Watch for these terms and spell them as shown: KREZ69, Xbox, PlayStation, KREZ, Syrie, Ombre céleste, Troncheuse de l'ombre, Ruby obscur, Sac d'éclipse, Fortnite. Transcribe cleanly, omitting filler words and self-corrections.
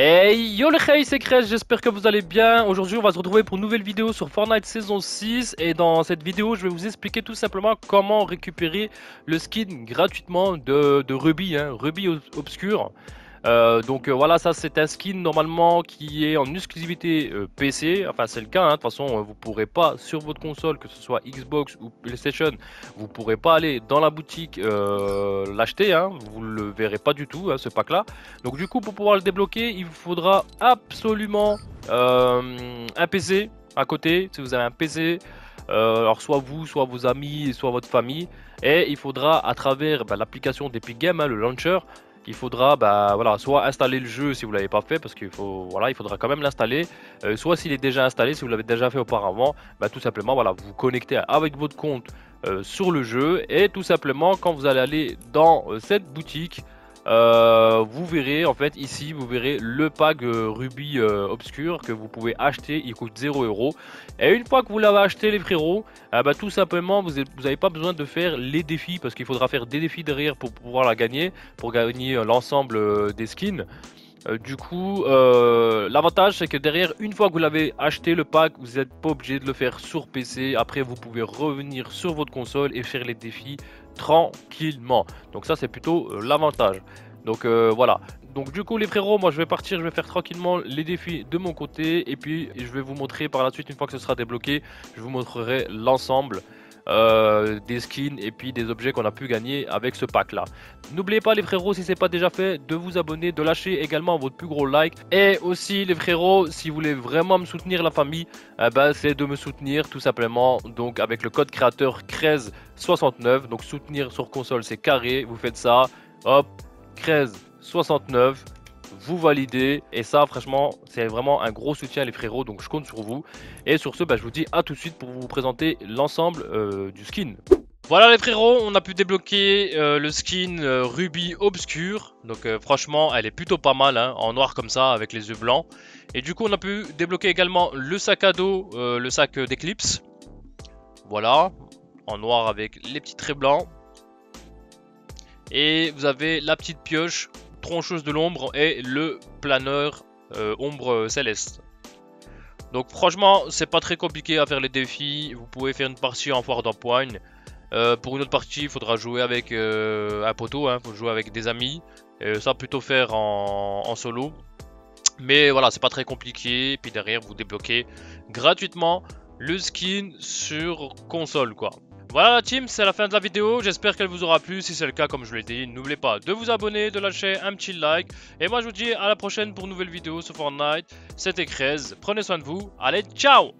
Hey yo les hey, c'est KREZ, j'espère que vous allez bien. Aujourd'hui on va se retrouver pour une nouvelle vidéo sur Fortnite saison 6. Et dans cette vidéo je vais vous expliquer tout simplement comment récupérer le skin gratuitement de Ruby, Ruby obscur. Voilà, ça c'est un skin normalement qui est en exclusivité PC, enfin c'est le cas, de toute façon vous pourrez pas sur votre console, que ce soit Xbox ou PlayStation, vous pourrez pas aller dans la boutique l'acheter, vous le verrez pas du tout ce pack là. Donc du coup pour pouvoir le débloquer il vous faudra absolument un PC à côté, si vous avez un PC. Alors soit vous, soit vos amis, soit votre famille, et il faudra à travers l'application d'Epic Games, le launcher, il faudra soit installer le jeu si vous l'avez pas fait, parce qu'il faut il faudra quand même l'installer, soit s'il est déjà installé, si vous l'avez déjà fait auparavant, tout simplement vous vous connectez avec votre compte sur le jeu, et tout simplement quand vous allez aller dans cette boutique, vous verrez ici vous verrez le pack Ruby obscur que vous pouvez acheter, il coûte 0 €, et une fois que vous l'avez acheté les frérots, tout simplement vous n'avez pas besoin de faire les défis, parce qu'il faudra faire des défis derrière pour pouvoir la gagner, pour gagner l'ensemble des skins. L'avantage c'est que derrière, une fois que vous l'avez acheté le pack, vous n'êtes pas obligé de le faire sur PC. Après vous pouvez revenir sur votre console et faire les défis tranquillement. Donc ça c'est plutôt l'avantage. Donc voilà. Donc du coup les frérots, moi je vais partir, je vais faire tranquillement les défis de mon côté. Et puis je vais vous montrer par la suite, une fois que ce sera débloqué, je vous montrerai l'ensemble des skins et puis des objets qu'on a pu gagner avec ce pack là. N'oubliez pas les frérots, si c'est pas déjà fait, de vous abonner, de lâcher également votre plus gros like. Et aussi les frérots, si vous voulez vraiment me soutenir la famille, c'est de me soutenir tout simplement donc avec le code créateur KREZ69. Donc soutenir sur console c'est carré, vous faites ça, hop, KREZ69, vous validez, et ça franchement c'est vraiment un gros soutien les frérots, donc je compte sur vous. Et sur ce je vous dis à tout de suite pour vous présenter l'ensemble du skin. Voilà les frérots, on a pu débloquer le skin Ruby obscur, donc franchement elle est plutôt pas mal, en noir comme ça avec les yeux blancs. Et du coup on a pu débloquer également le sac à dos, le sac d'éclipse, voilà, en noir avec les petits traits blancs. Et vous avez la petite pioche Troncheuse de l'ombre et le planeur Ombre céleste. Donc franchement c'est pas très compliqué à faire les défis, vous pouvez faire une partie en foire d'empoigne. Pour une autre partie il faudra jouer avec un poteau, faut jouer avec des amis, ça plutôt faire en solo. Mais voilà, c'est pas très compliqué, et puis derrière vous débloquez gratuitement le skin sur console quoi. Voilà la team, c'est la fin de la vidéo, j'espère qu'elle vous aura plu. Si c'est le cas, comme je l'ai dit, n'oubliez pas de vous abonner, de lâcher un petit like. Et moi je vous dis à la prochaine pour une nouvelle vidéo sur Fortnite, c'était KREZ, prenez soin de vous, allez ciao!